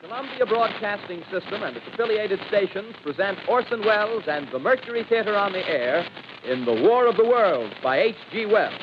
Columbia Broadcasting System and its affiliated stations present Orson Welles and the Mercury Theatre on the Air in The War of the Worlds by H.G. Wells.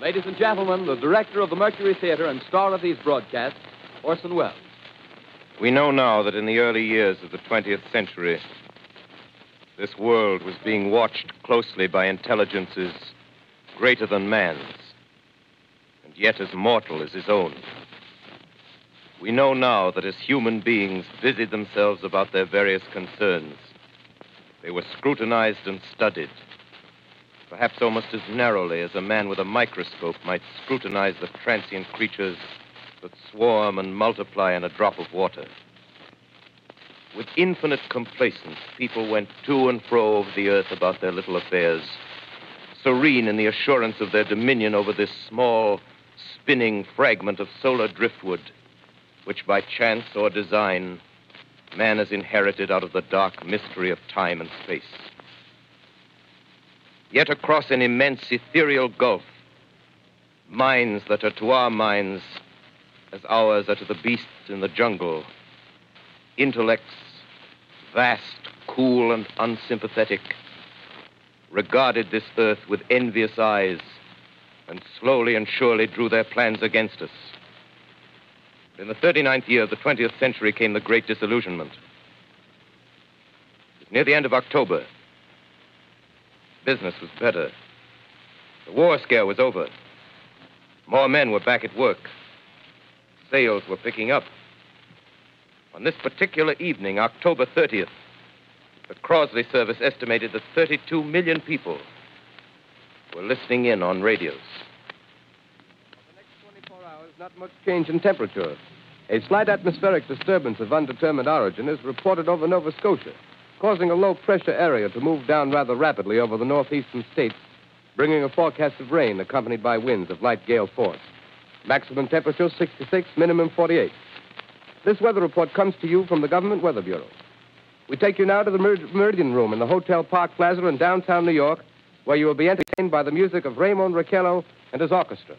Ladies and gentlemen, the director of the Mercury Theater and star of these broadcasts, Orson Welles. We know now that in the early years of the 20th century, this world was being watched closely by intelligences greater than man's, and yet as mortal as his own. We know now that as human beings busied themselves about their various concerns, they were scrutinized and studied, perhaps almost as narrowly as a man with a microscope might scrutinize the transient creatures that swarm and multiply in a drop of water. With infinite complacence, people went to and fro over the earth about their little affairs, serene in the assurance of their dominion over this small, spinning fragment of solar driftwood, which by chance or design, man has inherited out of the dark mystery of time and space. Yet across an immense ethereal gulf, minds that are to our minds as ours are to the beasts in the jungle, intellects vast, cool, and unsympathetic, regarded this earth with envious eyes and slowly and surely drew their plans against us. In the 39th year of the 20th century came the Great Disillusionment. It was near the end of October. Business was better. The war scare was over. More men were back at work. Sales were picking up. On this particular evening, October 30th, the Crosley Service estimated that 32 million people were listening in on radios. For the next 24 hours, not much change in temperature. A slight atmospheric disturbance of undetermined origin is reported over Nova Scotia, causing a low-pressure area to move down rather rapidly over the northeastern states, bringing a forecast of rain accompanied by winds of light gale force. Maximum temperature 66, minimum 48. This weather report comes to you from the Government Weather Bureau. We take you now to the Meridian Room in the Hotel Park Plaza in downtown New York, where you will be entertained by the music of Raymond Raquello and his orchestra.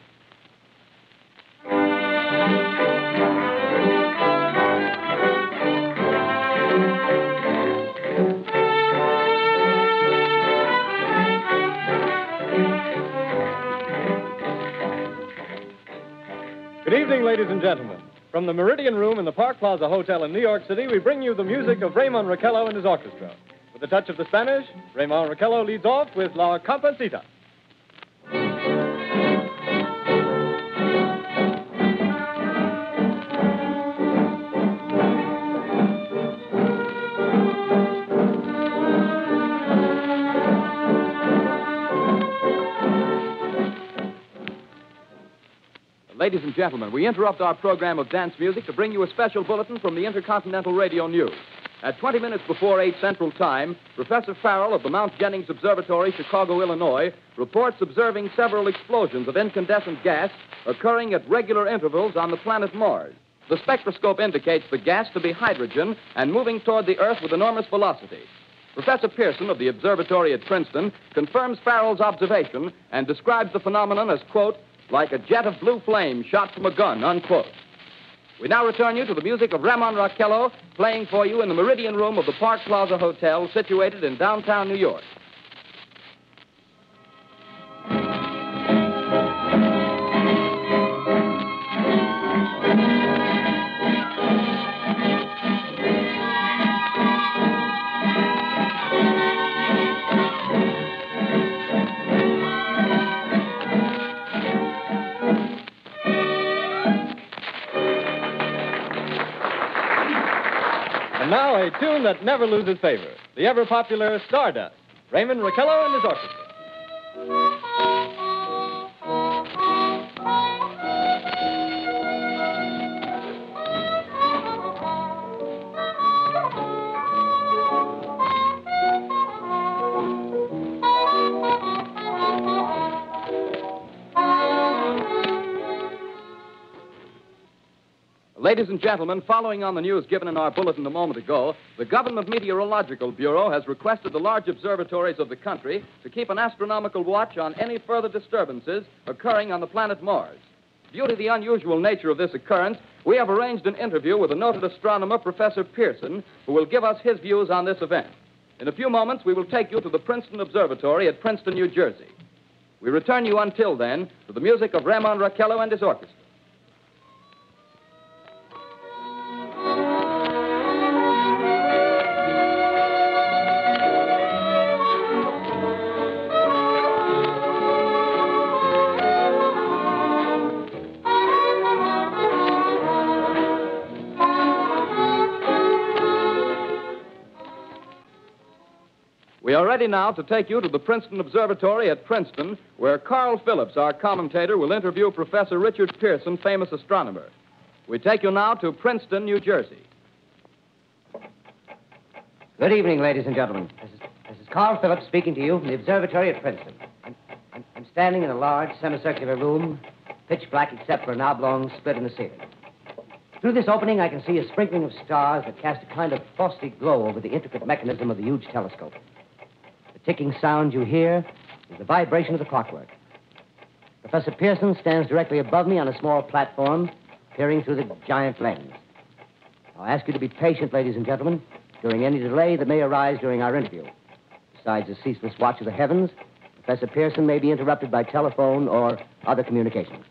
Good evening, ladies and gentlemen. From the Meridian Room in the Park Plaza Hotel in New York City, we bring you the music of Raymond Raquello and his orchestra. With a touch of the Spanish, Raymond Raquello leads off with La Comparsita. Ladies and gentlemen, we interrupt our program of dance music to bring you a special bulletin from the Intercontinental Radio News. At 20 minutes before 8 Central Time, Professor Farrell of the Mount Jennings Observatory, Chicago, Illinois, reports observing several explosions of incandescent gas occurring at regular intervals on the planet Mars. The spectroscope indicates the gas to be hydrogen and moving toward the Earth with enormous velocity. Professor Pierson of the observatory at Princeton confirms Farrell's observation and describes the phenomenon as, quote, like a jet of blue flame shot from a gun, unquote. We now return you to the music of Raymond Raquello, playing for you in the Meridian Room of the Park Plaza Hotel, situated in downtown New York. Now a tune that never loses favor, the ever-popular Stardust, Raymond Raquello and his orchestra. Ladies and gentlemen, following on the news given in our bulletin a moment ago, the Government Meteorological Bureau has requested the large observatories of the country to keep an astronomical watch on any further disturbances occurring on the planet Mars. Due to the unusual nature of this occurrence, we have arranged an interview with the noted astronomer, Professor Pierson, who will give us his views on this event. In a few moments, we will take you to the Princeton Observatory at Princeton, New Jersey. We return you until then to the music of Raymond Raquello and his orchestra. We are ready now to take you to the Princeton Observatory at Princeton, where Carl Phillips, our commentator, will interview Professor Richard Pierson, famous astronomer. We take you now to Princeton, New Jersey. Good evening, ladies and gentlemen. This is Carl Phillips speaking to you from the observatory at Princeton. I'm standing in a large semicircular room, pitch black except for an oblong split in the ceiling. Through this opening, I can see a sprinkling of stars that cast a kind of frosty glow over the intricate mechanism of the huge telescope. Ticking sound you hear is the vibration of the clockwork. Professor Pierson stands directly above me on a small platform, peering through the giant lens. I'll ask you to be patient, ladies and gentlemen, during any delay that may arise during our interview. Besides the ceaseless watch of the heavens, Professor Pierson may be interrupted by telephone or other communications.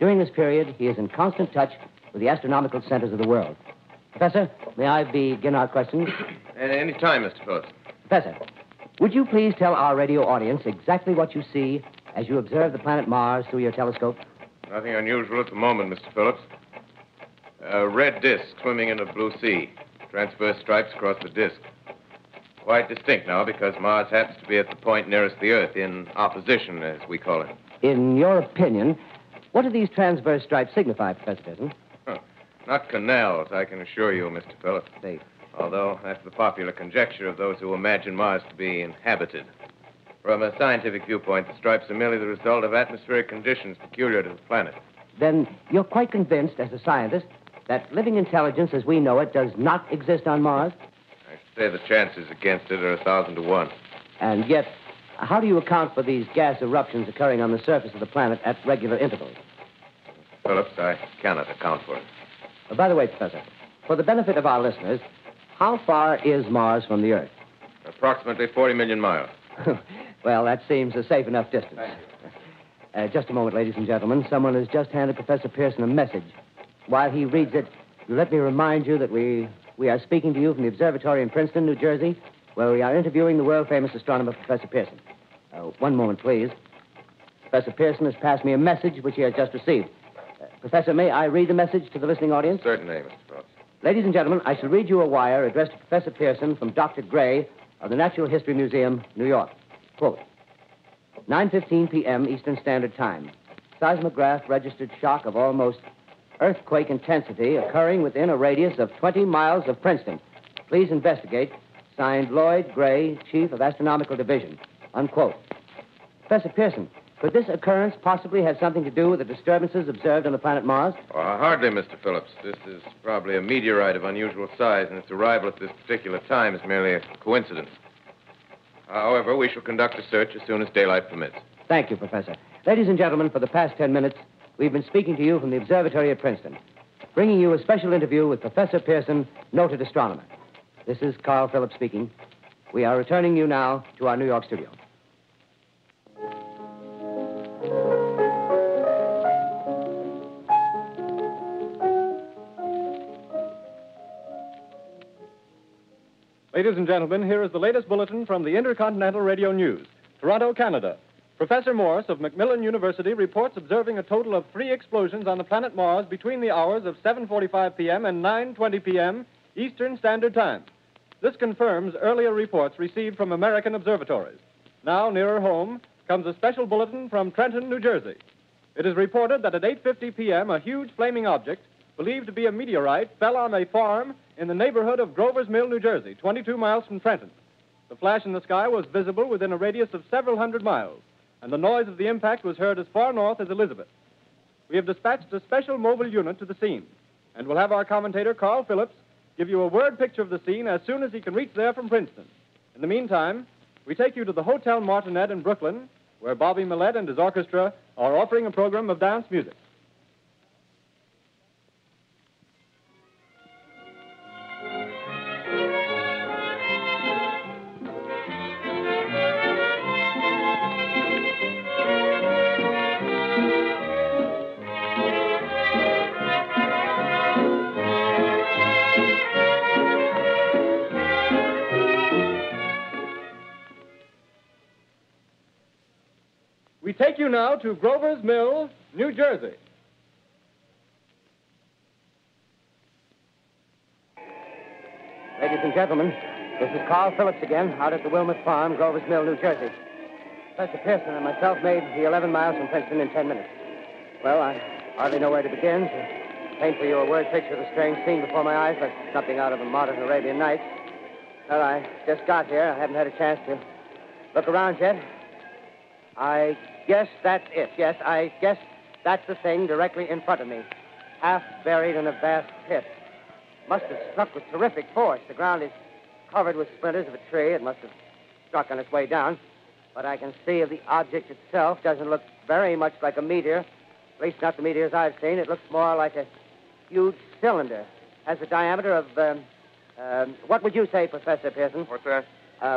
During this period, he is in constant touch with the astronomical centers of the world. Professor, may I begin our questions? Any time, Mr. Phillips. Professor, would you please tell our radio audience exactly what you see as you observe the planet Mars through your telescope? Nothing unusual at the moment, Mr. Phillips. A red disk swimming in a blue sea. Transverse stripes across the disk. Quite distinct now because Mars happens to be at the point nearest the Earth, in opposition, as we call it. In your opinion, what do these transverse stripes signify, Professor Pierson? Not canals, I can assure you, Mr. Phillips. Although that's the popular conjecture of those who imagine Mars to be inhabited. From a scientific viewpoint, the stripes are merely the result of atmospheric conditions peculiar to the planet. Then you're quite convinced, as a scientist, that living intelligence as we know it does not exist on Mars? I should say the chances against it are 1,000 to 1. And yet, how do you account for these gas eruptions occurring on the surface of the planet at regular intervals? Phillips, I cannot account for it. Oh, by the way, Professor, for the benefit of our listeners, how far is Mars from the Earth? Approximately 40 million miles. Well, that seems a safe enough distance. Just a moment, ladies and gentlemen. Someone has just handed Professor Pierson a message. While he reads it, let me remind you that we are speaking to you from the observatory in Princeton, New Jersey, where we are interviewing the world-famous astronomer, Professor Pierson. One moment, please. Professor Pierson has passed me a message which he has just received. Professor, may I read the message to the listening audience? Certainly, Mr. Phillips. Ladies and gentlemen, I shall read you a wire addressed to Professor Pierson from Dr. Gray of the Natural History Museum, New York. Quote, 9:15 p.m. Eastern Standard Time. Seismograph registered shock of almost earthquake intensity occurring within a radius of 20 miles of Princeton. Please investigate. Signed, Lloyd Gray, Chief of Astronomical Division. Unquote. Professor Pierson, could this occurrence possibly have something to do with the disturbances observed on the planet Mars? Hardly, Mr. Phillips. This is probably a meteorite of unusual size, and its arrival at this particular time is merely a coincidence. However, we shall conduct a search as soon as daylight permits. Thank you, Professor. Ladies and gentlemen, for the past 10 minutes, we've been speaking to you from the observatory at Princeton, bringing you a special interview with Professor Pierson, noted astronomer. This is Carl Phillips speaking. We are returning you now to our New York studio. Ladies and gentlemen, here is the latest bulletin from the Intercontinental Radio News. Toronto, Canada. Professor Morris of Macmillan University reports observing a total of 3 explosions on the planet Mars between the hours of 7:45 p.m. and 9:20 p.m. Eastern Standard Time. This confirms earlier reports received from American observatories. Now, nearer home, comes a special bulletin from Trenton, New Jersey. It is reported that at 8:50 p.m., a huge flaming object, believed to be a meteorite, fell on a farm in the neighborhood of Grover's Mill, New Jersey, 22 miles from Trenton. The flash in the sky was visible within a radius of several hundred miles, and the noise of the impact was heard as far north as Elizabeth. We have dispatched a special mobile unit to the scene. And we'll have our commentator, Carl Phillips, give you a word picture of the scene as soon as he can reach there from Princeton. In the meantime, we take you to the Hotel Martinet in Brooklyn, where Bobby Millett and his orchestra are offering a program of dance music. Take you now to Grover's Mill, New Jersey. Ladies and gentlemen, this is Carl Phillips again, out at the Wilmuth Farm, Grover's Mill, New Jersey. Professor Pierson and myself made the 11 miles from Princeton in 10 minutes. Well, I hardly know where to begin. To paint for you a word picture of the strange scene before my eyes, but something out of a modern Arabian Nights. Well, I just got here. I haven't had a chance to look around yet. I guess that's it. Yes, I guess that's the thing directly in front of me, half buried in a vast pit. Must have struck with terrific force. The ground is covered with splinters of a tree. It must have struck on its way down. What I can see of the object itself doesn't look very much like a meteor, at least not the meteors I've seen. It looks more like a huge cylinder. Has a diameter of, what would you say, Professor Pierson? What's that?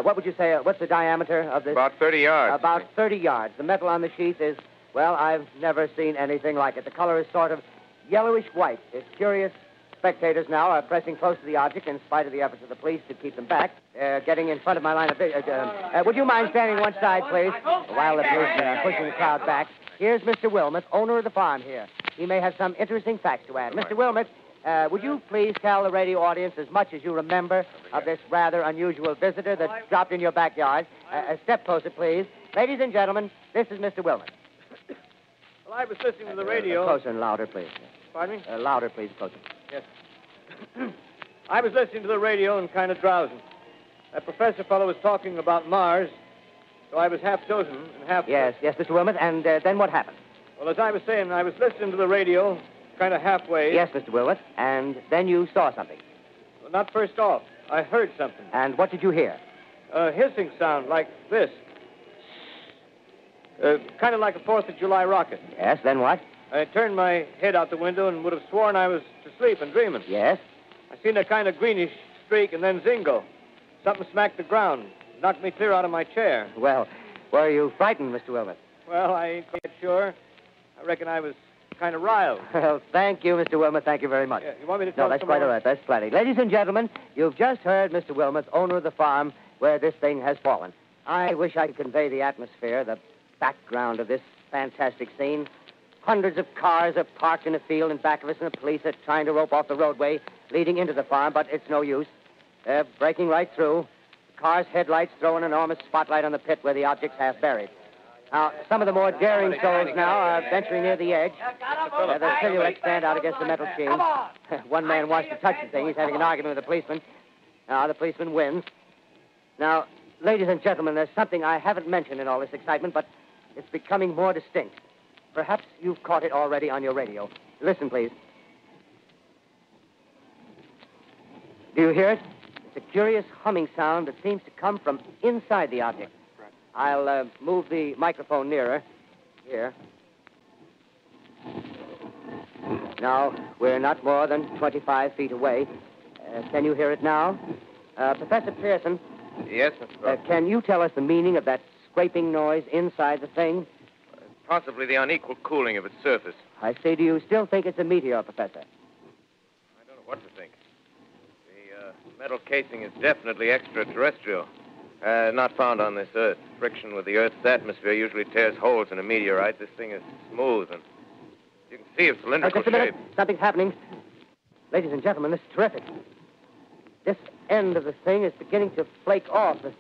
What would you say, what's the diameter of this? About 30 yards. About 30 yards. The metal on the sheath is, well, I've never seen anything like it. The color is sort of yellowish white. It's curious. Spectators now are pressing close to the object in spite of the efforts of the police to keep them back. They're getting in front of my line of vision. Would you mind standing one side, please? While the police are pushing the crowd back. Here's Mr. Wilmuth, owner of the farm here. He may have some interesting facts to add. Mr. Wilmuth, would you please tell the radio audience as much as you remember of this rather unusual visitor that dropped in your backyard? A step closer, please. Ladies and gentlemen, this is Mr. Wilmuth. Well, I was listening to the radio... closer and louder, please. Pardon me? Louder, please, closer. Yes. I was listening to the radio and kind of drowsing. That professor fellow was talking about Mars, so I was half-chosen and half... Yes, Mr. Wilmuth, and then what happened? Well, as I was saying, I was listening to the radio... kind of halfway. Yes, Mr. Wilmuth. And then you saw something. Well, not first off. I heard something. And what did you hear? A hissing sound like this. Kind of like a 4th of July rocket. Yes, then what? I turned my head out the window and would have sworn I was asleep and dreaming. Yes? I seen a kind of greenish streak and then zingo. Something smacked the ground. Knocked me clear out of my chair. Well, were you frightened, Mr. Wilmuth? Well, I ain't quite sure. I reckon I was... kind of riled. Well, thank you, Mr. Wilmuth. Thank you very much. Yeah, you want me to tell... No, that's quite all right. That's plenty. Ladies and gentlemen, you've just heard Mr. Wilmuth, owner of the farm where this thing has fallen. I wish I could convey the atmosphere, the background of this fantastic scene. Hundreds of cars are parked in a field in back of us, and the police are trying to rope off the roadway leading into the farm, but it's no use. They're breaking right through. The car's headlights throw an enormous spotlight on the pit where the object's half buried. Now, some of the more daring souls now are venturing near the edge. Their silhouettes stand out against the metal sheath. One man wants to touch the thing. He's having an argument with a policeman. Now, the policeman wins. Now, ladies and gentlemen, there's something I haven't mentioned in all this excitement, but it's becoming more distinct. Perhaps you've caught it already on your radio. Listen, please. Do you hear it? It's a curious humming sound that seems to come from inside the object. I'll move the microphone nearer. Here. Now, we're not more than 25 feet away. Can you hear it now? Professor Pierson. Yes, Mr. Brock. Can you tell us the meaning of that scraping noise inside the thing? Possibly the unequal cooling of its surface. I see. Do you still think it's a meteor, Professor? I don't know what to think. The metal casing is definitely extraterrestrial. Not found on this Earth. Friction with the Earth's atmosphere usually tears holes in a meteorite. This thing is smooth, and you can see it's cylindrical shape. Just a minute. Something's happening. Ladies and gentlemen, this is terrific. This end of the thing is beginning to flake off. The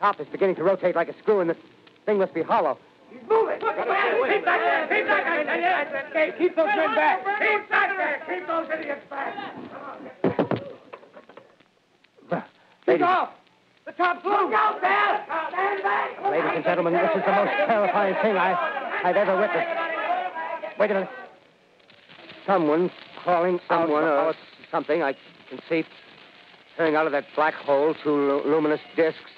top is beginning to rotate like a screw, and the thing must be hollow. He's moving. Keep back there. Keep back there. Keep those men back. Keep back there. Keep those idiots back. Take off. The top's loose. Look out there! Stand back! Ladies and gentlemen, this is the most terrifying thing I've ever witnessed. Wait a minute. Someone's crawling someone or something. I can see peering out of that black hole, two luminous discs.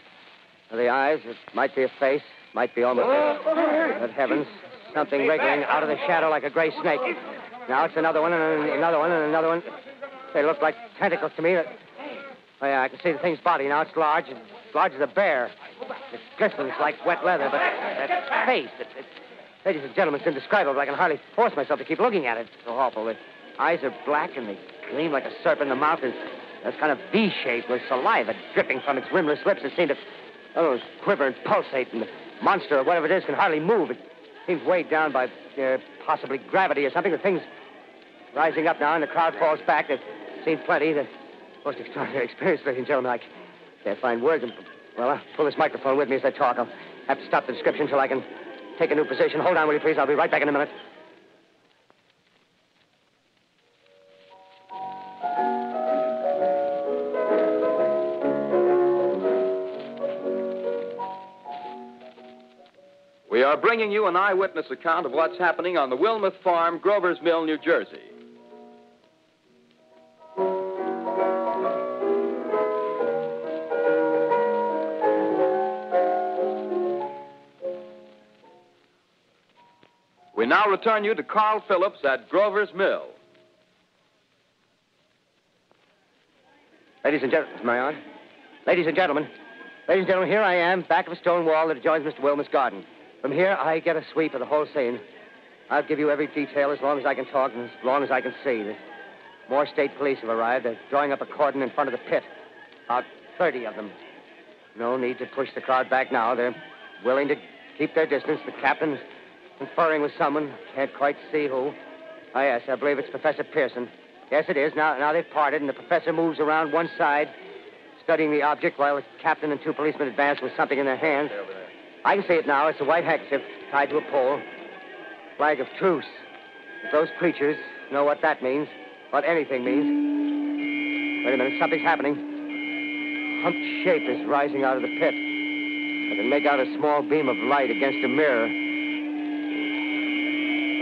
The eyes, it might be a face, might be almost a... But heavens, something wriggling out of the shadow like a gray snake. Now it's another one and another one and another one. They look like tentacles to me. Oh, yeah, I can see the thing's body. Now it's large, and large as a bear. It glistens like wet leather, but that face, it's... Ladies and gentlemen, it's indescribable. I can hardly force myself to keep looking at it. It's so awful. The eyes are black, and they gleam like a serpent. The mouth is that's kind of V-shaped with saliva dripping from its rimless lips. It seems to quiver and pulsate, and the monster or whatever it is can hardly move. It seems weighed down by possibly gravity or something. The thing's rising up now, and the crowd falls back. They've seen plenty. The most extraordinary experience, ladies and gentlemen. I can't find words. Well, I'll pull this microphone with me as I talk. I'll have to stop the description till I can... Take a new position. Hold on, will you, please? I'll be right back in a minute. We are bringing you an eyewitness account of what's happening on the Wilmuth Farm, Grover's Mill, New Jersey. We now return you to Carl Phillips at Grover's Mill. Ladies and gentlemen, am I on? Ladies and gentlemen, here I am, back of a stone wall that adjoins Mr. Wilmer's garden. From here, I get a sweep of the whole scene. I'll give you every detail as long as I can talk and as long as I can see. More state police have arrived. They're drawing up a cordon in front of the pit. About 30 of them. No need to push the crowd back now. They're willing to keep their distance. The captain's conferring with someone. Can't quite see who. Oh, yes, I believe it's Professor Pierson. Yes, it is. Now they've parted, and the professor moves around one side, studying the object while the captain and two policemen advance with something in their hands. I can see it now. It's a white handkerchief tied to a pole. Flag of truce. If those creatures know what that means, what anything means... Wait a minute. Something's happening. A humped shape is rising out of the pit. I can make out a small beam of light against a mirror.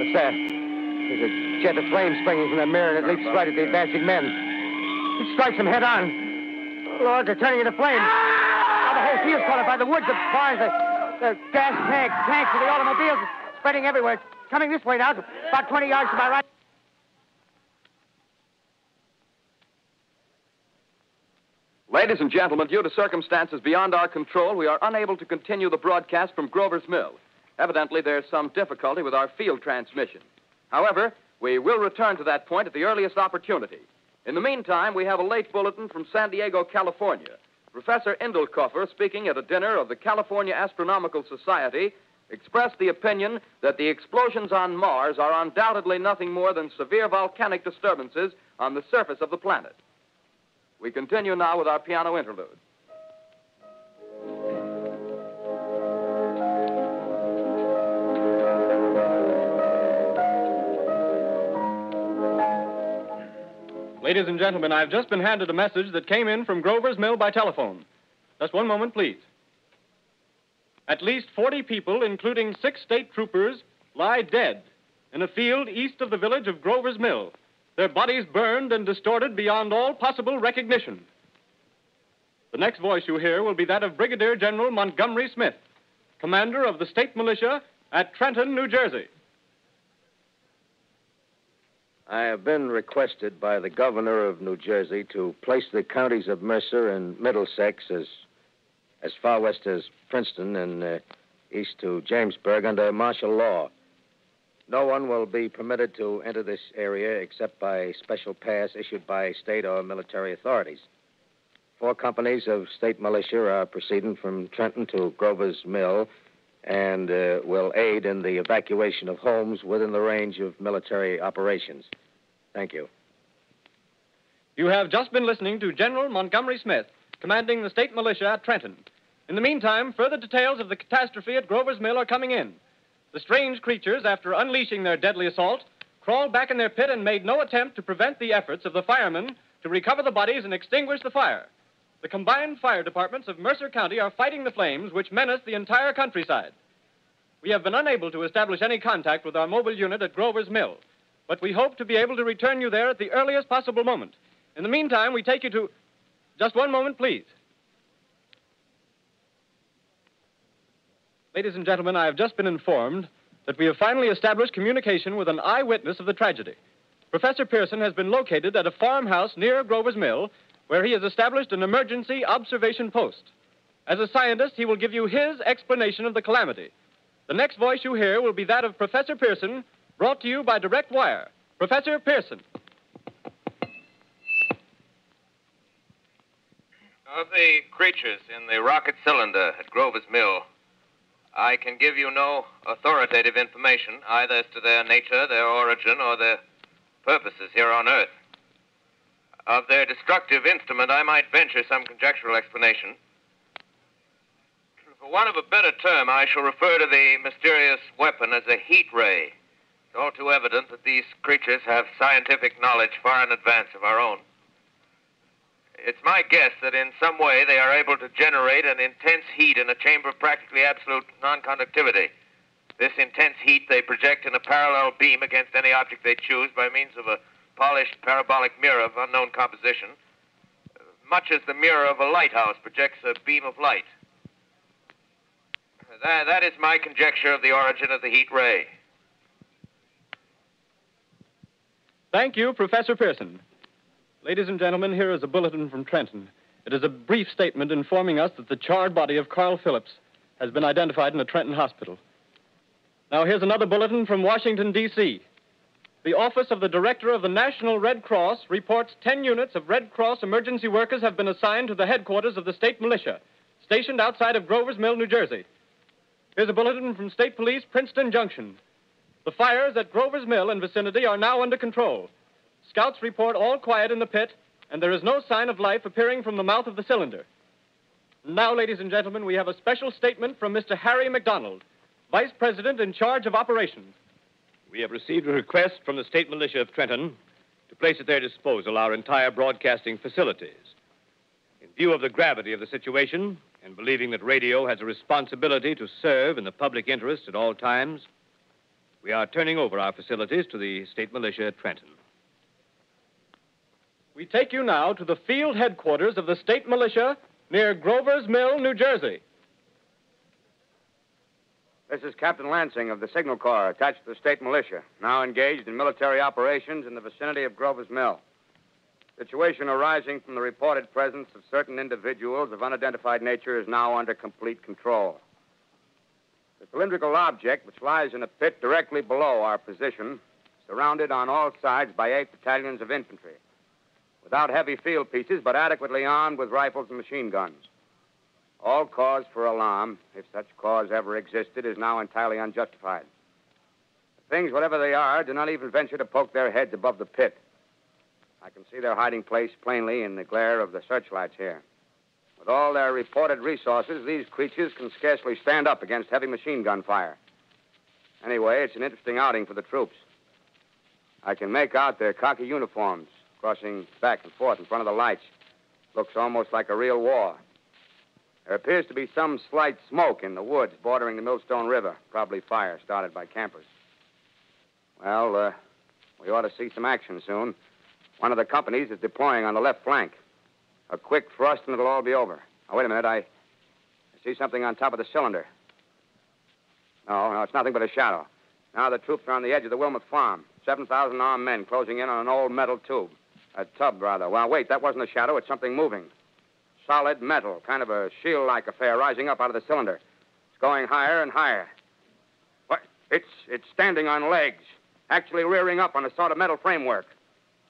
What's that? There's a jet of flame springing from the mirror, and it leaps right at the advancing men. It strikes them head on. Lord, they're turning into flames. Now the whole field's caught up by the woods, the barns, the gas tanks of the automobiles, spreading everywhere. It's coming this way now, about 20 yards to my right. Ladies and gentlemen, due to circumstances beyond our control, we are unable to continue the broadcast from Grover's Mill. Evidently, there's some difficulty with our field transmission. However, we will return to that point at the earliest opportunity. In the meantime, we have a late bulletin from San Diego, California. Professor Indelkoffer, speaking at a dinner of the California Astronomical Society, expressed the opinion that the explosions on Mars are undoubtedly nothing more than severe volcanic disturbances on the surface of the planet. We continue now with our piano interlude. Ladies and gentlemen, I've just been handed a message that came in from Grover's Mill by telephone. Just one moment, please. At least 40 people, including 6 state troopers, lie dead in a field east of the village of Grover's Mill. Their bodies burned and distorted beyond all possible recognition. The next voice you hear will be that of Brigadier General Montgomery Smith, commander of the state militia at Trenton, New Jersey. I have been requested by the governor of New Jersey to place the counties of Mercer and Middlesex as far west as Princeton and east to Jamesburg under martial law. No one will be permitted to enter this area except by special pass issued by state or military authorities. 4 companies of state militia are proceeding from Trenton to Grover's Mill and will aid in the evacuation of homes within the range of military operations. Thank you. You have just been listening to General Montgomery Smith, commanding the state militia at Trenton. In the meantime, further details of the catastrophe at Grover's Mill are coming in. The strange creatures, after unleashing their deadly assault, crawled back in their pit and made no attempt to prevent the efforts of the firemen to recover the bodies and extinguish the fire. The combined fire departments of Mercer County are fighting the flames which menace the entire countryside. We have been unable to establish any contact with our mobile unit at Grover's Mill, But we hope to be able to return you there at the earliest possible moment. In the meantime, we take you to... Just one moment, please. Ladies and gentlemen, I have just been informed that we have finally established communication with an eyewitness of the tragedy. Professor Pierson has been located at a farmhouse near Grover's Mill, where he has established an emergency observation post. As a scientist, he will give you his explanation of the calamity. The next voice you hear will be that of Professor Pierson, brought to you by direct wire. Professor Pierson. Of the creatures in the rocket cylinder at Grover's Mill, I can give you no authoritative information, either as to their nature, their origin, or their purposes here on Earth. Of their destructive instrument, I might venture some conjectural explanation. For want of a better term, I shall refer to the mysterious weapon as a heat ray. It's all too evident that these creatures have scientific knowledge far in advance of our own. It's my guess that in some way they are able to generate an intense heat in a chamber of practically absolute non-conductivity. This intense heat they project in a parallel beam against any object they choose by means of a polished parabolic mirror of unknown composition, much as the mirror of a lighthouse projects a beam of light. That is my conjecture of the origin of the heat ray. Thank you, Professor Pierson. Ladies and gentlemen, here is a bulletin from Trenton. It is a brief statement informing us that the charred body of Carl Phillips has been identified in a Trenton hospital. Now, here's another bulletin from Washington, D.C. The office of the director of the National Red Cross reports 10 units of Red Cross emergency workers have been assigned to the headquarters of the state militia, stationed outside of Grover's Mill, New Jersey. Here's a bulletin from State Police, Princeton Junction. The fires at Grover's Mill and vicinity are now under control. Scouts report all quiet in the pit, and there is no sign of life appearing from the mouth of the cylinder. Now, ladies and gentlemen, we have a special statement from Mr. Harry MacDonald, Vice President in charge of operations. We have received a request from the state militia of Trenton to place at their disposal our entire broadcasting facilities. In view of the gravity of the situation, and believing that radio has a responsibility to serve in the public interest at all times, we are turning over our facilities to the state militia at Trenton. We take you now to the field headquarters of the state militia near Grover's Mill, New Jersey. This is Captain Lansing of the Signal Corps, attached to the state militia, now engaged in military operations in the vicinity of Grover's Mill. Situation arising from the reported presence of certain individuals of unidentified nature is now under complete control. The cylindrical object, which lies in a pit directly below our position, surrounded on all sides by 8 battalions of infantry, without heavy field pieces, but adequately armed with rifles and machine guns. All cause for alarm, if such cause ever existed, is now entirely unjustified. Things, whatever they are, do not even venture to poke their heads above the pit. I can see their hiding place plainly in the glare of the searchlights here. With all their reported resources, these creatures can scarcely stand up against heavy machine gun fire. Anyway, it's an interesting outing for the troops. I can make out their khaki uniforms, crossing back and forth in front of the lights. Looks almost like a real war. There appears to be some slight smoke in the woods bordering the Millstone River, probably fire started by campers. Well, we ought to see some action soon. One of the companies is deploying on the left flank. A quick thrust and it'll all be over. Now, wait a minute, I see something on top of the cylinder. No, it's nothing but a shadow. Now the troops are on the edge of the Wilmuth Farm. 7,000 armed men closing in on an old metal tube. A tub, rather. Well, wait, that wasn't a shadow. It's something moving. Solid metal, kind of a shield-like affair rising up out of the cylinder. It's going higher and higher. What? It's standing on legs, actually rearing up on a sort of metal framework.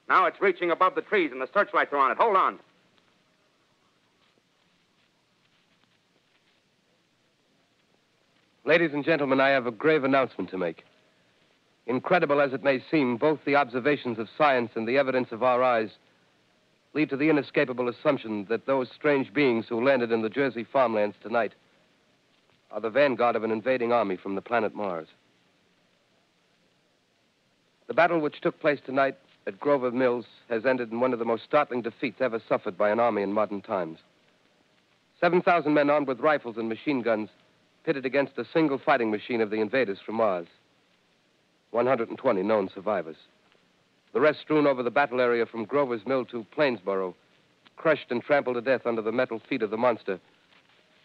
Now it's reaching above the trees, and the searchlights are on it. Hold on. Ladies and gentlemen, I have a grave announcement to make. Incredible as it may seem, both the observations of science and the evidence of our eyes lead to the inescapable assumption that those strange beings who landed in the Jersey farmlands tonight are the vanguard of an invading army from the planet Mars. The battle which took place tonight at Grover Mills has ended in one of the most startling defeats ever suffered by an army in modern times. 7,000 men armed with rifles and machine guns pitted against a single fighting machine of the invaders from Mars. 120 known survivors. The rest strewn over the battle area from Grover's Mill to Plainsboro, crushed and trampled to death under the metal feet of the monster,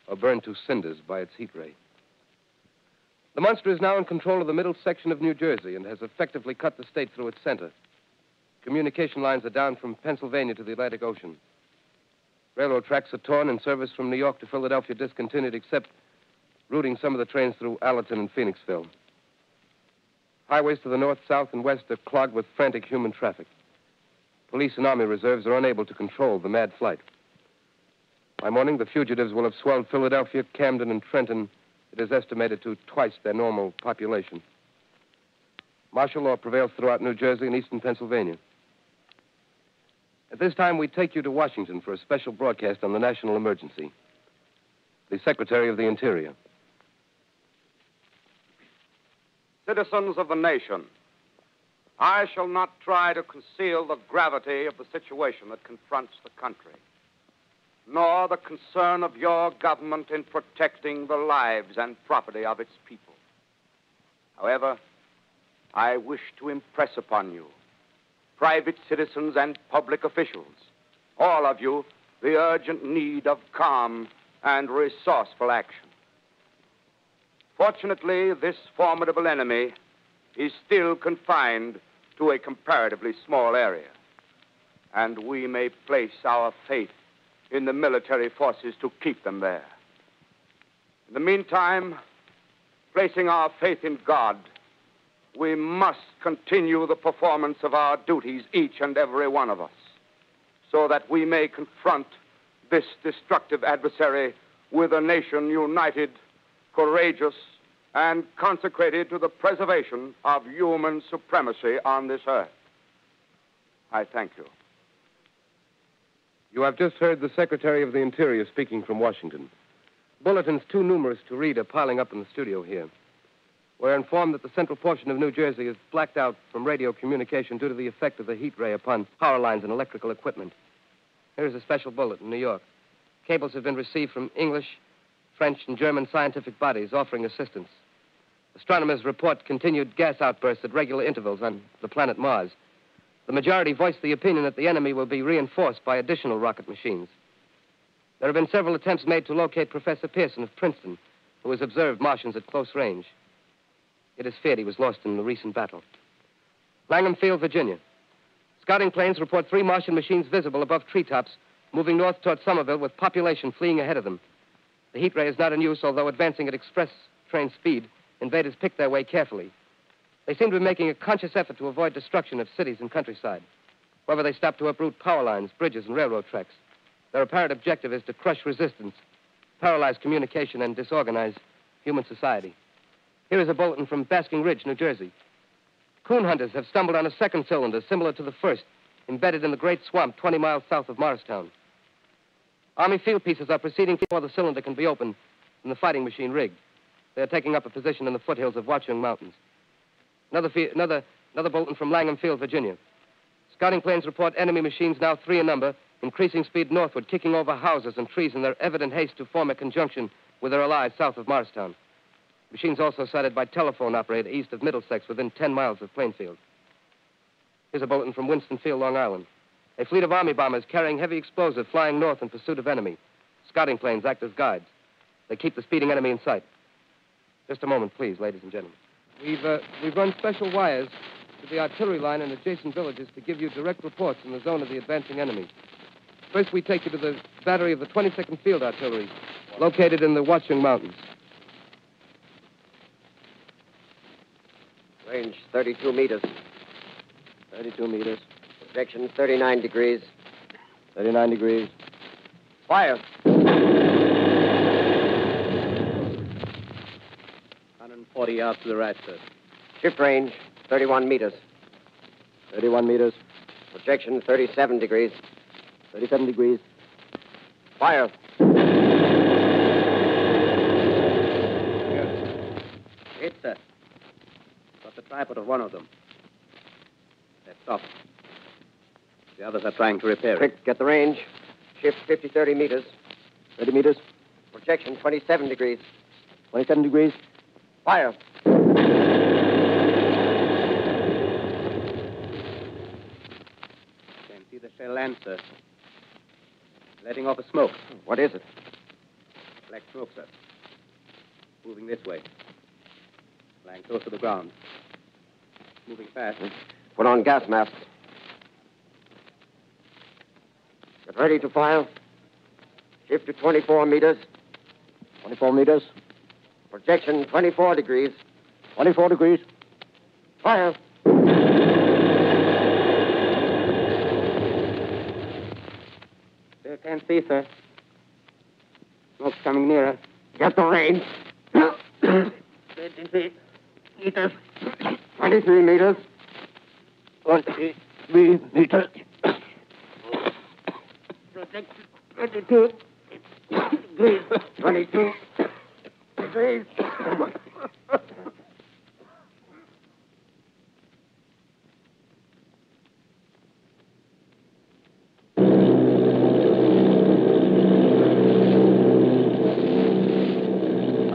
or burned to cinders by its heat ray. The monster is now in control of the middle section of New Jersey and has effectively cut the state through its center. Communication lines are down from Pennsylvania to the Atlantic Ocean. Railroad tracks are torn and service from New York to Philadelphia discontinued, except routing some of the trains through Allerton and Phoenixville. Highways to the north, south, and west are clogged with frantic human traffic. Police and army reserves are unable to control the mad flight. By morning, the fugitives will have swelled Philadelphia, Camden, and Trenton. It is estimated to twice their normal population. Martial law prevails throughout New Jersey and eastern Pennsylvania. At this time, we take you to Washington for a special broadcast on the national emergency. The Secretary of the Interior. Citizens of the nation, I shall not try to conceal the gravity of the situation that confronts the country, nor the concern of your government in protecting the lives and property of its people. However, I wish to impress upon you, private citizens and public officials, all of you, the urgent need of calm and resourceful action. Fortunately, this formidable enemy is still confined to a comparatively small area, and we may place our faith in the military forces to keep them there. In the meantime, placing our faith in God, we must continue the performance of our duties, each and every one of us, so that we may confront this destructive adversary with a nation united, courageous, and consecrated to the preservation of human supremacy on this earth. I thank you. You have just heard the Secretary of the Interior speaking from Washington. Bulletins too numerous to read are piling up in the studio here. We're informed that the central portion of New Jersey is blacked out from radio communication due to the effect of the heat ray upon power lines and electrical equipment. Here is a special bullet in New York. Cables have been received from English, French, and German scientific bodies offering assistance. Astronomers report continued gas outbursts at regular intervals on the planet Mars. The majority voiced the opinion that the enemy will be reinforced by additional rocket machines. There have been several attempts made to locate Professor Pierson of Princeton, who has observed Martians at close range. It is feared he was lost in the recent battle. Langham Field, Virginia. Scouting planes report 3 Martian machines visible above treetops, moving north toward Somerville with population fleeing ahead of them. The heat ray is not in use, although advancing at express train speed, invaders pick their way carefully. They seem to be making a conscious effort to avoid destruction of cities and countryside. However, they stop to uproot power lines, bridges, and railroad tracks. Their apparent objective is to crush resistance, paralyze communication, and disorganize human society. Here is a bulletin from Basking Ridge, New Jersey. Coon hunters have stumbled on a second cylinder similar to the first, embedded in the great swamp 20 miles south of Morristown. Army field pieces are proceeding before the cylinder can be opened and the fighting machine rigged. They are taking up a position in the foothills of Watchung Mountains. Another bulletin from Langham Field, Virginia. Scouting planes report enemy machines now 3 in number, increasing speed northward, kicking over houses and trees in their evident haste to form a conjunction with their allies south of Morristown. Machines also sighted by telephone operator east of Middlesex within 10 miles of Plainfield. Here's a bulletin from Winston Field, Long Island. A fleet of army bombers carrying heavy explosive flying north in pursuit of enemy. Scouting planes act as guides. They keep the speeding enemy in sight. Just a moment, please, ladies and gentlemen. We've run special wires to the artillery line and adjacent villages to give you direct reports in the zone of the advancing enemy. First, we take you to the battery of the 22nd Field Artillery, located in the Watchung Mountains. Range 32 meters. 32 meters. Projection 39 degrees. 39 degrees. Fire! 140 yards to the right, sir. Ship range 31 meters. 31 meters. Projection 37 degrees. 37 degrees. Fire! Yes. Hit, sir. Got the tripod of one of them. Let's stop. The others are trying to repair it. Quick, get the range. Shift 30 meters. 30 meters. Projection 27 degrees. 27 degrees. Fire. Lancer. Letting off a smoke. What is it? Black smoke, sir. Moving this way. Lying close to the ground. Moving fast. Put on gas masks. Get ready to fire. Shift to 24 meters. 24 meters. Projection 24 degrees. 24 degrees. Fire. Still can't see, sir. Smoke's coming nearer. Get the range. 23 meters. 23 meters. 23 meters. Projection 22 degrees. 22 degrees.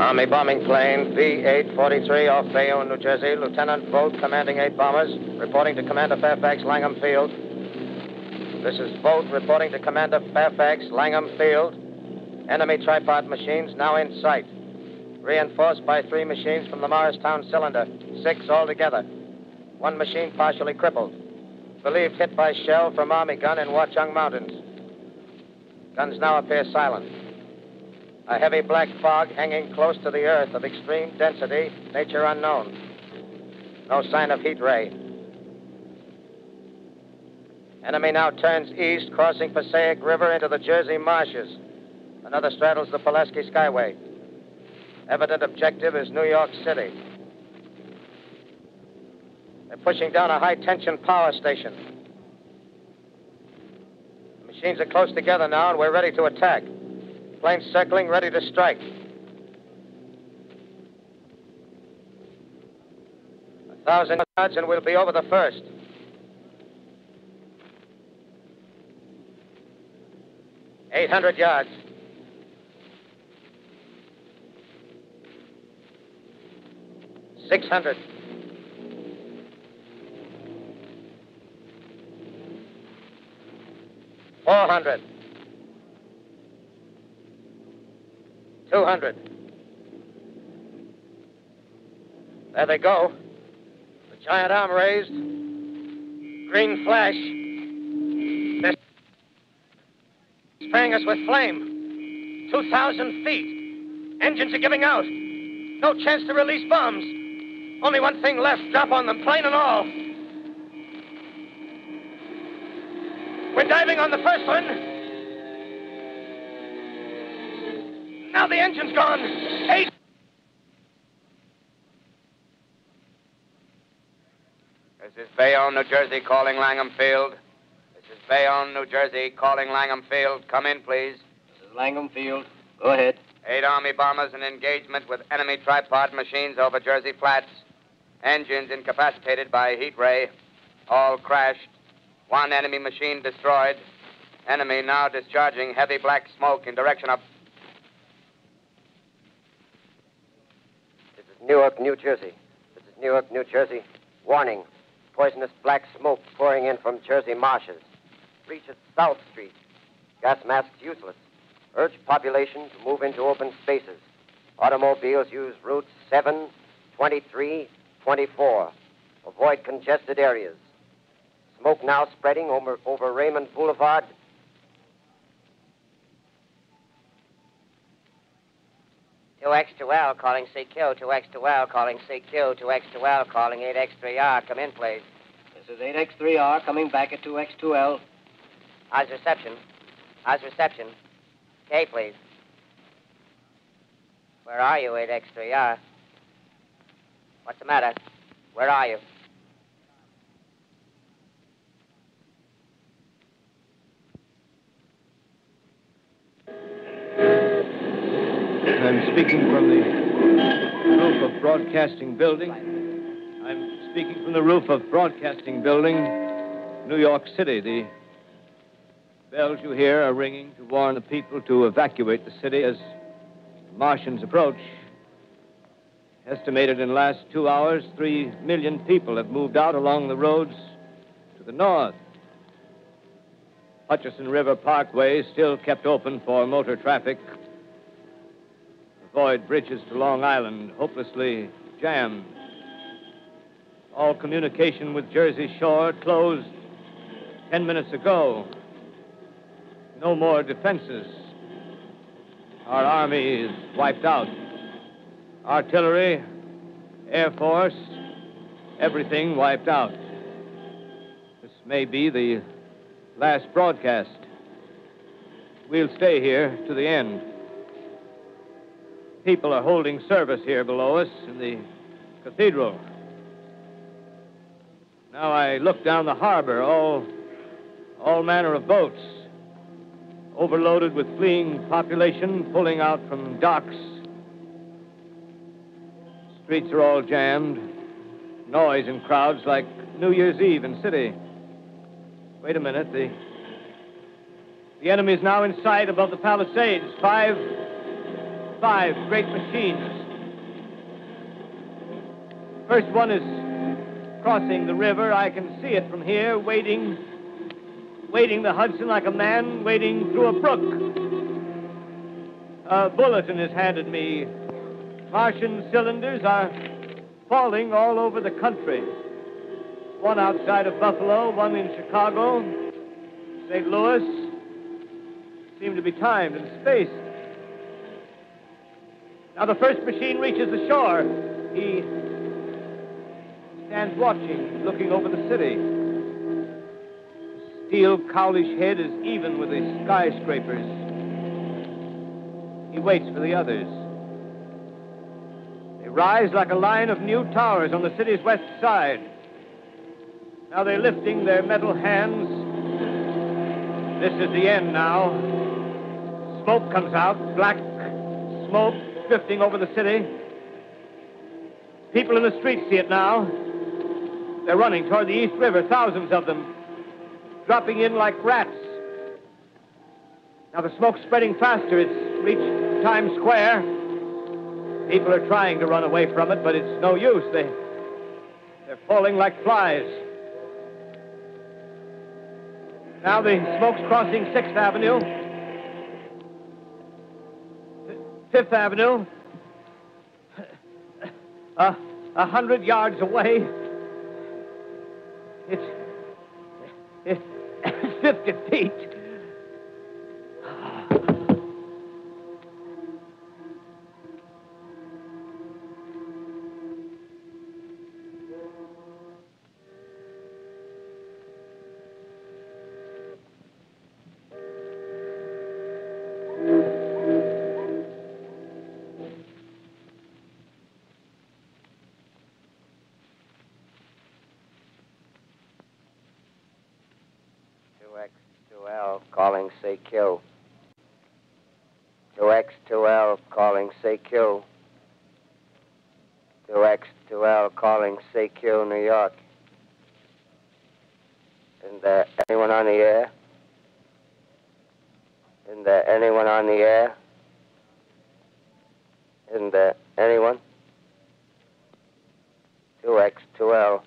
Army bombing plane B-843 off Bayonne, New Jersey. Lieutenant Vogt, commanding 8 bombers, reporting to Commander Fairfax, Langham Field. This is Vogt reporting to Commander Fairfax, Langham Field. Enemy tripod machines now in sight. Reinforced by 3 machines from the Morristown cylinder, 6 altogether. 1 machine partially crippled. Believed hit by shell from Army gun in Watchung Mountains. Guns now appear silent. A heavy black fog hanging close to the earth of extreme density, nature unknown. No sign of heat ray. Enemy now turns east, crossing Passaic River into the Jersey Marshes. Another straddles the Pulaski Skyway. Evident objective is New York City. They're pushing down a high-tension power station. The machines are close together now, and we're ready to attack. Plane circling, ready to strike. A 1,000 yards and we'll be over the first. Eight 800 yards. 600. 400. 200. There they go. The giant arm raised. Green flash. They're spraying us with flame. 2,000 feet. Engines are giving out. No chance to release bombs. Only one thing left. Drop on them, plane and all. We're diving on the first one. Now the engine's gone. 8. This is Bayonne, New Jersey, calling Langham Field. This is Bayonne, New Jersey, calling Langham Field. Come in, please. This is Langham Field. Go ahead. 8 Army bombers in engagement with enemy tripod machines over Jersey Flats. Engines incapacitated by heat ray. All crashed. 1 enemy machine destroyed. Enemy now discharging heavy black smoke in direction of Newark, New Jersey. This is Newark, New Jersey. Warning. Poisonous black smoke pouring in from Jersey Marshes. Reaches South Street. Gas masks useless. Urge population to move into open spaces. Automobiles use routes 7, 23, 24. Avoid congested areas. Smoke now spreading over Raymond Boulevard. Two X2L calling CQ. Two X2L calling CQ. Two X2L calling 8X3R. Come in, please. This is 8X3R coming back at 2X2L. How's reception? How's reception? K, please. Where are you, 8X3R? What's the matter? Where are you? I'm speaking from the roof of Broadcasting Building. I'm speaking from the roof of Broadcasting Building, New York City. The bells you hear are ringing to warn the people to evacuate the city as the Martians approach. Estimated in the last 2 hours, 3 million people have moved out along the roads to the north. Hutchinson River Parkway still kept open for motor traffic. Avoid bridges to Long Island, hopelessly jammed. All communication with Jersey Shore closed 10 minutes ago. No more defenses. Our army is wiped out. Artillery, Air Force, everything wiped out. This may be the last broadcast. We'll stay here to the end. People are holding service here below us in the cathedral. Now I look down the harbor, all manner of boats, overloaded with fleeing population, pulling out from docks. Streets are all jammed. Noise in crowds like New Year's Eve in city. Wait a minute. The enemy is now in sight above the Palisades. Five great machines. First one is crossing the river. I can see it from here, wading the Hudson like a man wading through a brook. A bulletin is handed me. Martian cylinders are falling all over the country. One outside of Buffalo, one in Chicago, St. Louis. Seem to be timed and spaced. Now the first machine reaches the shore. He stands watching, looking over the city. The steel cowlish head is even with the skyscrapers. He waits for the others. They rise like a line of new towers on the city's west side. Now they're lifting their metal hands. This is the end now. Smoke comes out, black smoke drifting over the city. People in the streets see it now. They're running toward the East River, thousands of them, dropping in like rats. Now the smoke's spreading faster. It's reached Times Square. People are trying to run away from it, but it's no use. They're falling like flies. Now the smoke's crossing 6th Avenue. 5th Avenue. 100 yards away. It's 50 feet. Calling CQ. 2X2L calling CQ. 2X2L calling CQ, New York. Isn't there anyone on the air? Isn't there anyone on the air? Isn't there anyone? 2X2L.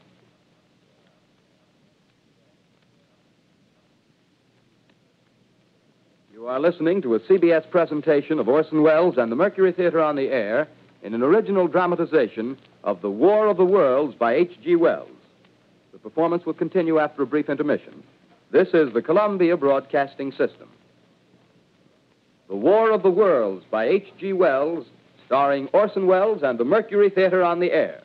You are listening to a CBS presentation of Orson Welles and the Mercury Theatre on the Air in an original dramatization of The War of the Worlds by H.G. Wells. The performance will continue after a brief intermission. This is the Columbia Broadcasting System. The War of the Worlds by H.G. Wells, starring Orson Welles and the Mercury Theatre on the Air.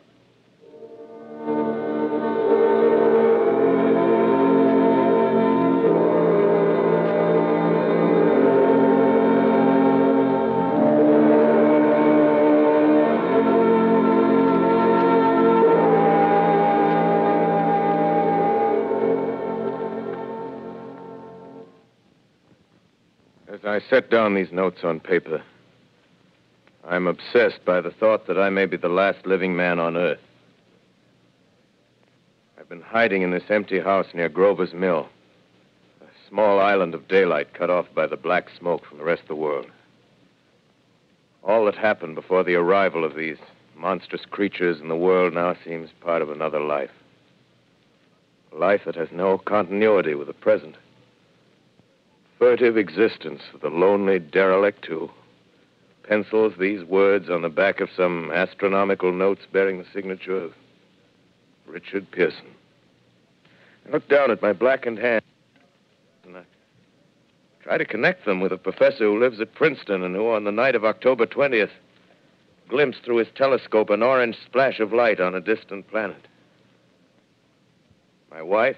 I set down these notes on paper. I'm obsessed by the thought that I may be the last living man on Earth. I've been hiding in this empty house near Grover's Mill, a small island of daylight cut off by the black smoke from the rest of the world. All that happened before the arrival of these monstrous creatures in the world now seems part of another life. A life that has no continuity with the present. furtive existence of the lonely derelict who pencils these words on the back of some astronomical notes bearing the signature of Richard Pierson. I looked down at my blackened hands, and I tried to connect them with a professor who lives at Princeton and who, on the night of October 20th, glimpsed through his telescope an orange splash of light on a distant planet. My wife,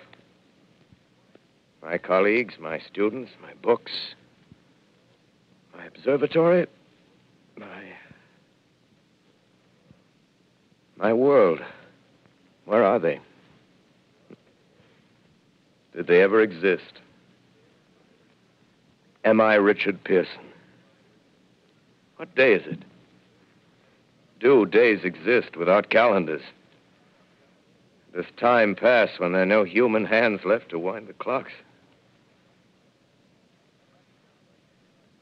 my colleagues, my students, my books, my observatory, my world. Where are they? Did they ever exist? Am I Richard Pierson? What day is it? Do days exist without calendars? Does time pass when there are no human hands left to wind the clocks?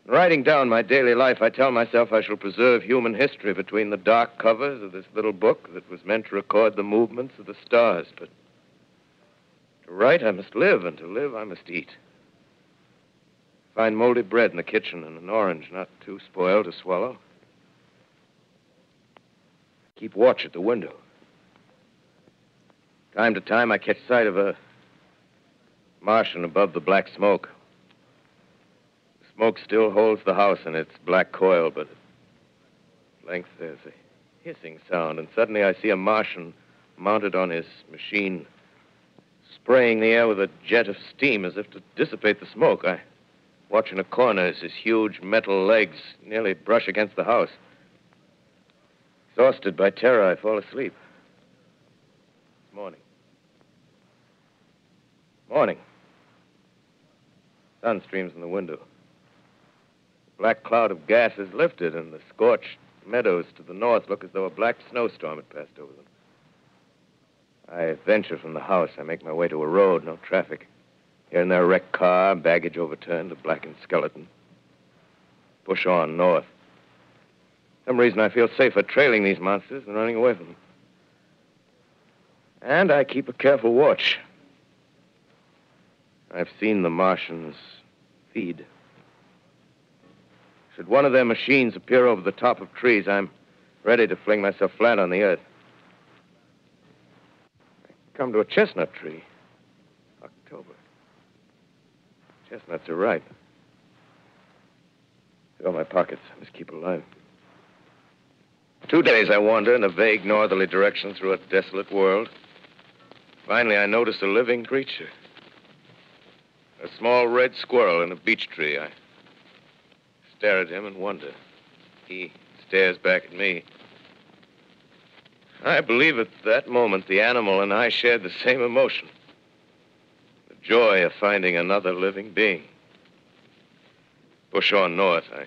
In writing down my daily life, I tell myself I shall preserve human history between the dark covers of this little book that was meant to record the movements of the stars. But to write, I must live, and to live, I must eat. Find moldy bread in the kitchen and an orange not too spoiled to swallow. Keep watch at the window. Time to time, I catch sight of a Martian above the black smoke. The smoke still holds the house in its black coil, but at length there's a hissing sound, and suddenly I see a Martian mounted on his machine, spraying the air with a jet of steam as if to dissipate the smoke. I watch in a corner as his huge metal legs nearly brush against the house. Exhausted by terror, I fall asleep. It's morning. Morning. Sun streams in the window. The black cloud of gas is lifted, and the scorched meadows to the north look as though a black snowstorm had passed over them. I venture from the house. I make my way to a road, no traffic. Here and there, a wrecked car, baggage overturned, a blackened skeleton. Push on north. For some reason, I feel safer trailing these monsters than running away from them. And I keep a careful watch. I've seen the Martians feed. Should one of their machines appear over the top of trees, I'm ready to fling myself flat on the earth. I come to a chestnut tree. October. Chestnuts are ripe. Fill my pockets. I must keep alive. 2 days I wander in a vague northerly direction through a desolate world. Finally, I notice a living creature. A small red squirrel in a beech tree. I stare at him and wonder. He stares back at me. I believe at that moment the animal and I shared the same emotion. The joy of finding another living being. Push on north. I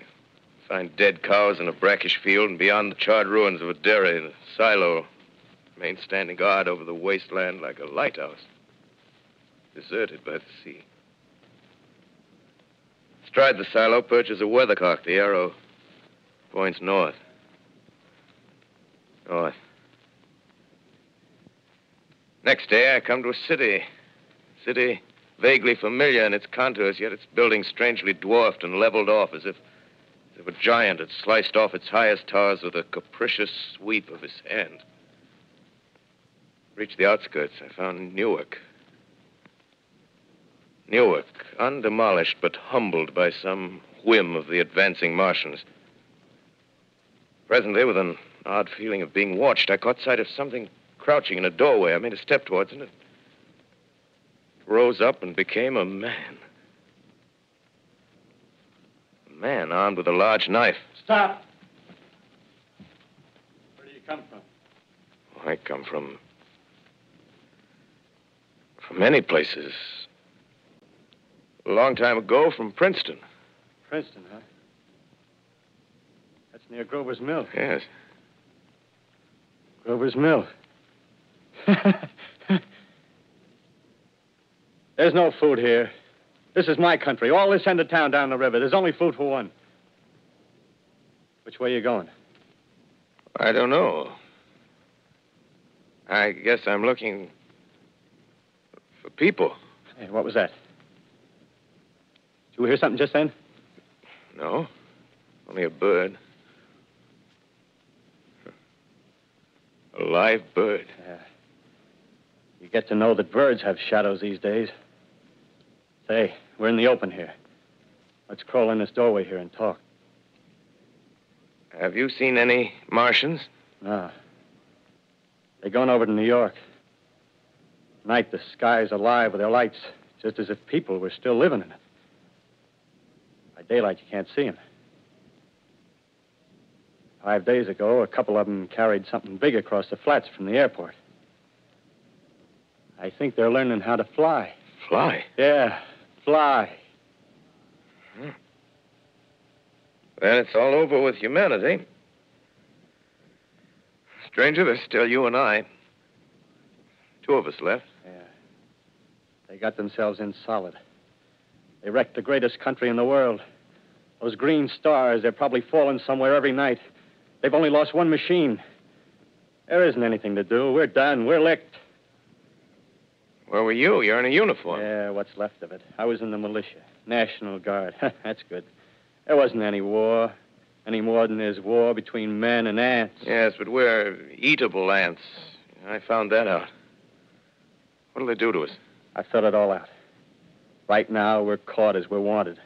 find dead cows in a brackish field, and beyond the charred ruins of a dairy, the silo remains standing guard over the wasteland like a lighthouse, deserted by the sea. Astride the silo perches a weathercock. The arrow points north. North. Next day, I come to a city. City vaguely familiar in its contours, yet its buildings strangely dwarfed and leveled off as if a giant had sliced off its highest towers with a capricious sweep of his hand. Reached the outskirts, I found Newark. Newark, undemolished but humbled by some whim of the advancing Martians. Presently, with an odd feeling of being watched, I caught sight of something crouching in a doorway. I made a step towards it. It rose up and became a man. Man armed with a large knife. Stop! Where do you come from? Oh, I come from many places. A long time ago, from Princeton. Princeton, huh? That's near Grover's Mill. Yes. Grover's Mill. There's no food here. This is my country. All this end of town down the river. There's only food for one. Which way are you going? I don't know. I guess I'm looking for people. Hey, what was that? Did you hear something just then? No. Only a bird. A live bird. Yeah. You get to know that birds have shadows these days. Say, we're in the open here. Let's crawl in this doorway here and talk. Have you seen any Martians? No. They're going over to New York. At night, the sky's alive with their lights, just as if people were still living in it. By daylight, you can't see them. 5 days ago, a couple of them carried something big across the flats from the airport. I think they're learning how to fly. Fly? Yeah, fly. Hmm. Then it's all over with humanity. Stranger, there's still you and I. Two of us left. Yeah. They got themselves in solid. They wrecked the greatest country in the world. Those green stars, they're probably falling somewhere every night. They've only lost one machine. There isn't anything to do. We're done. We're licked. Where were you? You're in a uniform. Yeah, what's left of it. I was in the militia. National Guard. That's good. There wasn't any war, any more than there's war between men and ants. Yes, but we're eatable ants. I found that out. What'll they do to us? I thought it all out. Right now, we're caught as we're wanted.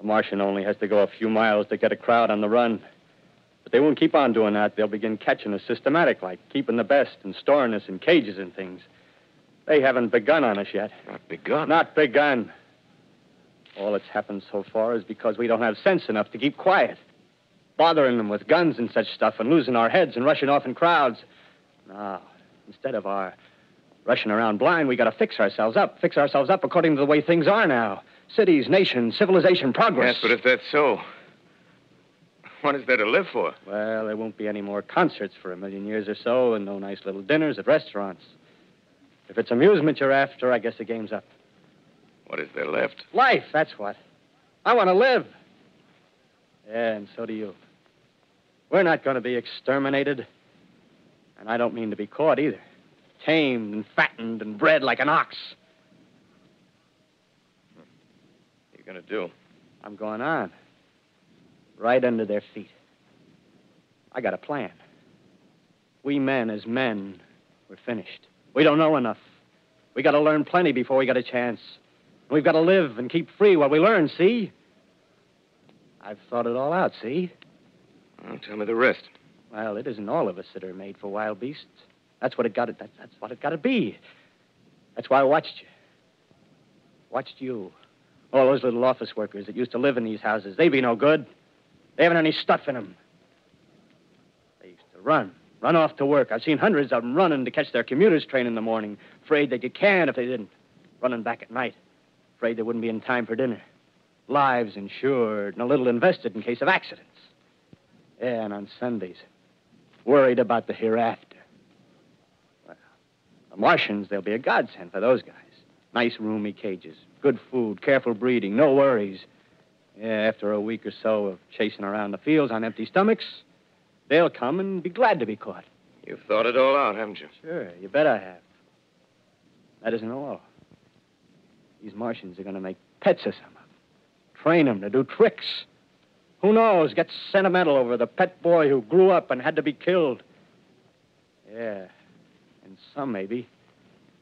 A Martian only has to go a few miles to get a crowd on the run. But they won't keep on doing that. They'll begin catching us systematic, like keeping the best and storing us in cages and things. They haven't begun on us yet. Not begun? Not begun. All that's happened so far is because we don't have sense enough to keep quiet. Bothering them with guns and such stuff and losing our heads and rushing off in crowds. Now, instead of our rushing around blind, we got to fix ourselves up according to the way things are now. Cities, nations, civilization, progress. Yes, but if that's so, what is there to live for? Well, there won't be any more concerts for 1 million years or so and no nice little dinners at restaurants. If it's amusement you're after, I guess the game's up. What is there left? Life, that's what. I want to live. Yeah, and so do you. We're not going to be exterminated. And I don't mean to be caught either. Tamed and fattened and bred like an ox. What are you going to do? I'm going on. Right under their feet. I got a plan. We men as men, we're finished. We don't know enough. We got to learn plenty before we got a chance. We've got to live and keep free while we learn, see? I've thought it all out, see? Well, tell me the rest. Well, it isn't all of us that are made for wild beasts. That's what it got to be. That's why I watched you. Watched you. All those little office workers that used to live in these houses, they'd be no good. They haven't any stuff in them. They used to run off to work. I've seen hundreds of them running to catch their commuter's train in the morning, afraid they'd get canned if they didn't. Running back at night. Afraid they wouldn't be in time for dinner. Lives insured and a little invested in case of accidents. Yeah, and on Sundays, worried about the hereafter. Well, the Martians, they'll be a godsend for those guys. Nice roomy cages, good food, careful breeding, no worries. Yeah, after a week or so of chasing around the fields on empty stomachs, they'll come and be glad to be caught. You've thought it all out, haven't you? Sure, you bet I have. That isn't all. These Martians are going to make pets of some of them. Train them to do tricks. Who knows, get sentimental over the pet boy who grew up and had to be killed. Yeah, and some, maybe,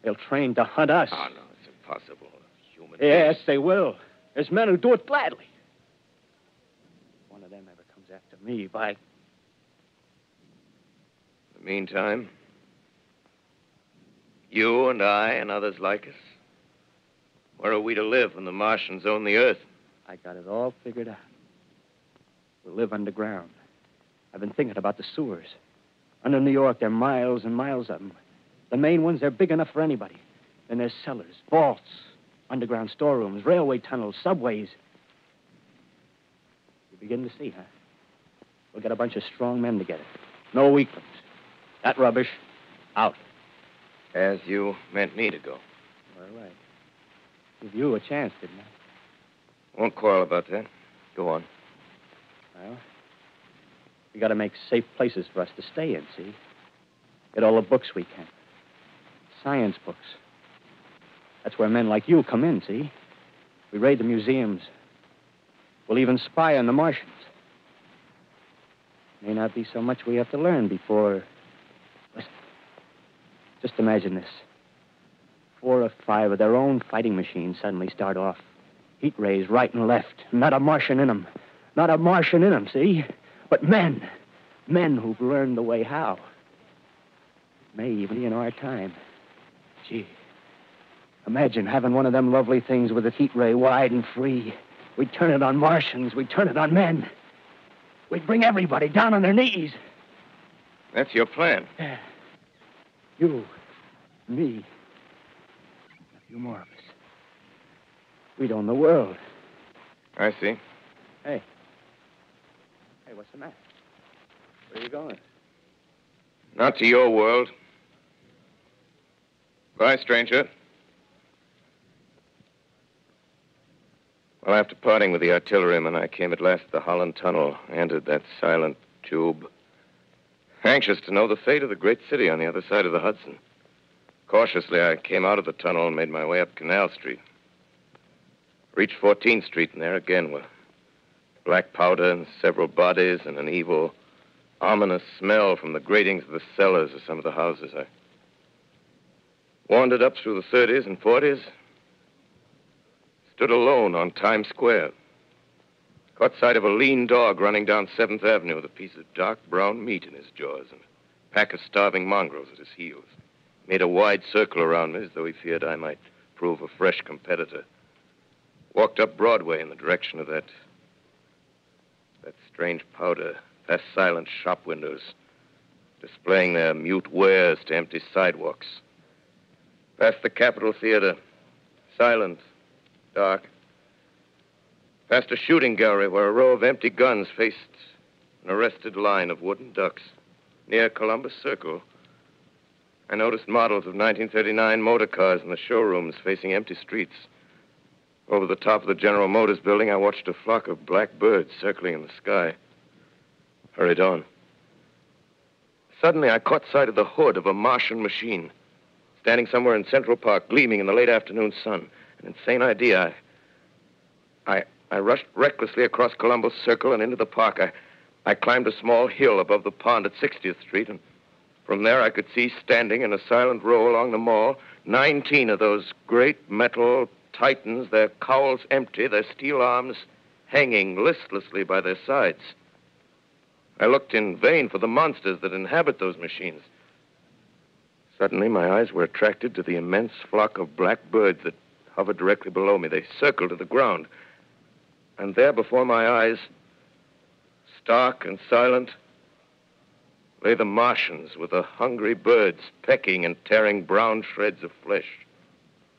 they'll train to hunt us. Oh, no, it's impossible. Human. Yes, they will. There's men who do it gladly. If one of them ever comes after me, by... In the meantime, you and I and others like us, where are we to live when the Martians own the Earth? I got it all figured out. We'll live underground. I've been thinking about the sewers. Under New York, there are miles and miles of them. The main ones, they're big enough for anybody. Then there's cellars, vaults, underground storerooms, railway tunnels, subways. You begin to see, huh? We'll get a bunch of strong men together. No weaklings. That rubbish, out. As you meant me to go. All right. Give you a chance, didn't I? Won't quarrel about that. Go on. Well, we got to make safe places for us to stay in, see? Get all the books we can. Science books. That's where men like you come in, see? We raid the museums, We'll even spy on the Martians. May not be so much we have to learn before... Listen, just imagine this. 4 or 5 of their own fighting machines suddenly start off. Heat rays right and left. Not a Martian in them. Not a Martian in them, see? But men. Men who've learned the way how. It may even be in our time. Gee. Imagine having one of them lovely things with its heat ray wide and free. We'd turn it on Martians. We'd turn it on men. We'd bring everybody down on their knees. That's your plan. Yeah. You. Me. A few more of us. We'd own the world. I see. Hey. Hey, what's the matter? Where are you going? Not to your world. Bye, stranger. Well, after parting with the artilleryman, I came at last to the Holland Tunnel, entered that silent tube, anxious to know the fate of the great city on the other side of the Hudson. Cautiously, I came out of the tunnel and made my way up Canal Street. Reached 14th Street, and there again were black powder and several bodies and an evil, ominous smell from the gratings of the cellars of some of the houses. I wandered up through the 30s and 40s, stood alone on Times Square, caught sight of a lean dog running down 7th Avenue with a piece of dark brown meat in his jaws and a pack of starving mongrels at his heels. He made a wide circle around me as though he feared I might prove a fresh competitor. Walked up Broadway in the direction of that strange powder, past silent shop windows, displaying their mute wares to empty sidewalks. Past the Capitol Theater, silent, dark. Past a shooting gallery where a row of empty guns faced an arrested line of wooden ducks. Near Columbus Circle, I noticed models of 1939 motor cars in the showrooms facing empty streets. Over the top of the General Motors building, I watched a flock of black birds circling in the sky. Hurried on. Suddenly, I caught sight of the hood of a Martian machine, standing somewhere in Central Park, gleaming in the late afternoon sun. An insane idea. I rushed recklessly across Columbus Circle and into the park. I climbed a small hill above the pond at 60th Street, and from there I could see, standing in a silent row along the mall, 19 of those great metal titans, their cowls empty, their steel arms hanging listlessly by their sides. I looked in vain for the monsters that inhabit those machines. Suddenly, my eyes were attracted to the immense flock of black birds that hovered directly below me. They circled to the ground. And there before my eyes, stark and silent, lay the Martians with the hungry birds pecking and tearing brown shreds of flesh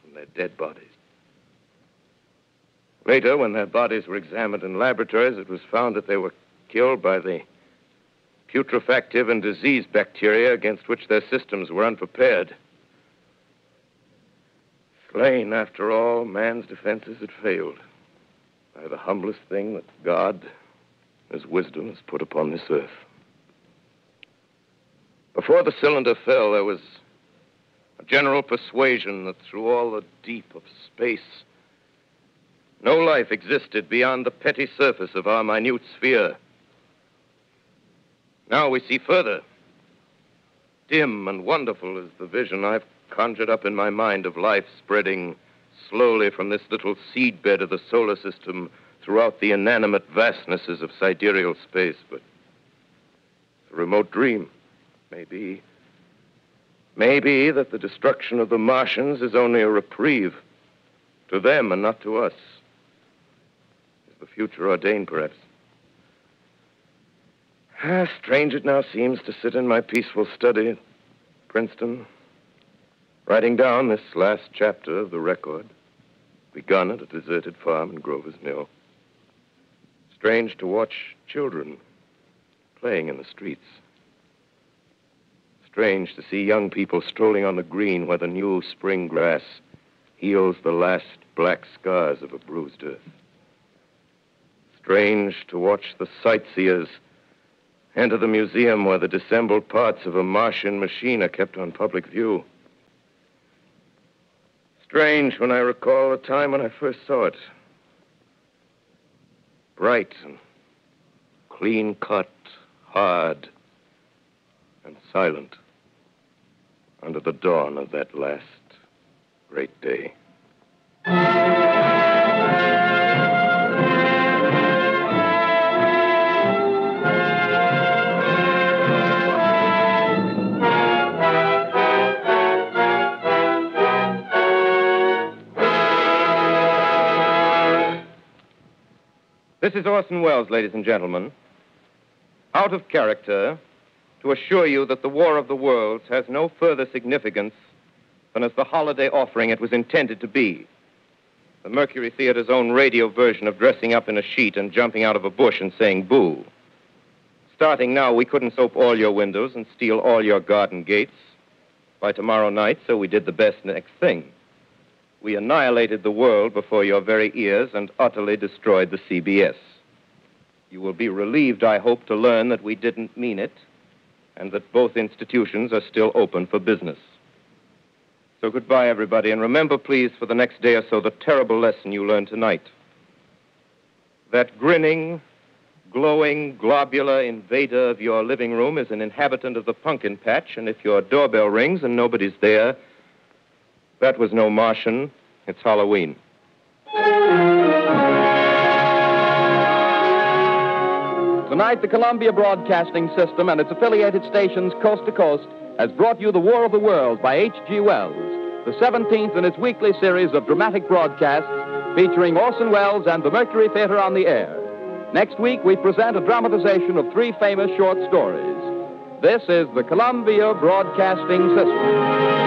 from their dead bodies. Later, when their bodies were examined in laboratories, it was found that they were killed by the putrefactive and disease bacteria against which their systems were unprepared. Slain, after all, man's defenses had failed by the humblest thing that God, in his wisdom, has put upon this earth. Before the cylinder fell, there was a general persuasion that through all the deep of space, no life existed beyond the petty surface of our minute sphere. Now we see further. Dim and wonderful is the vision I've conjured up in my mind of life spreading slowly from this little seedbed of the solar system throughout the inanimate vastnesses of sidereal space. But it's a remote dream. Maybe that the destruction of the Martians is only a reprieve to them and not to us. The future ordained, perhaps. How strange it now seems to sit in my peaceful study at Princeton, writing down this last chapter of the record, begun at a deserted farm in Grover's Mill. Strange to watch children playing in the streets. Strange to see young people strolling on the green where the new spring grass heals the last black scars of a bruised earth. Strange to watch the sightseers enter the museum where the dissembled parts of a Martian machine are kept on public view. Strange when I recall the time when I first saw it. bright and clean-cut, hard and silent under the dawn of that last great day. This is Orson Welles, ladies and gentlemen, out of character to assure you that the War of the Worlds has no further significance than as the holiday offering it was intended to be. The Mercury Theater's own radio version of dressing up in a sheet and jumping out of a bush and saying boo. Starting now, we couldn't soap all your windows and steal all your garden gates by tomorrow night, so we did the best next thing. We annihilated the world before your very ears and utterly destroyed the CBS. You will be relieved, I hope, to learn that we didn't mean it and that both institutions are still open for business. So goodbye, everybody, and remember, please, for the next day or so, the terrible lesson you learned tonight. That grinning, glowing, globular invader of your living room is an inhabitant of the pumpkin patch, and if your doorbell rings and nobody's there, that was no Martian. It's Halloween. Tonight, the Columbia Broadcasting System and its affiliated stations coast to coast has brought you The War of the Worlds by H.G. Wells, the 17th in its weekly series of dramatic broadcasts featuring Orson Welles and the Mercury Theatre on the Air. Next week, we present a dramatization of three famous short stories. This is the Columbia Broadcasting System.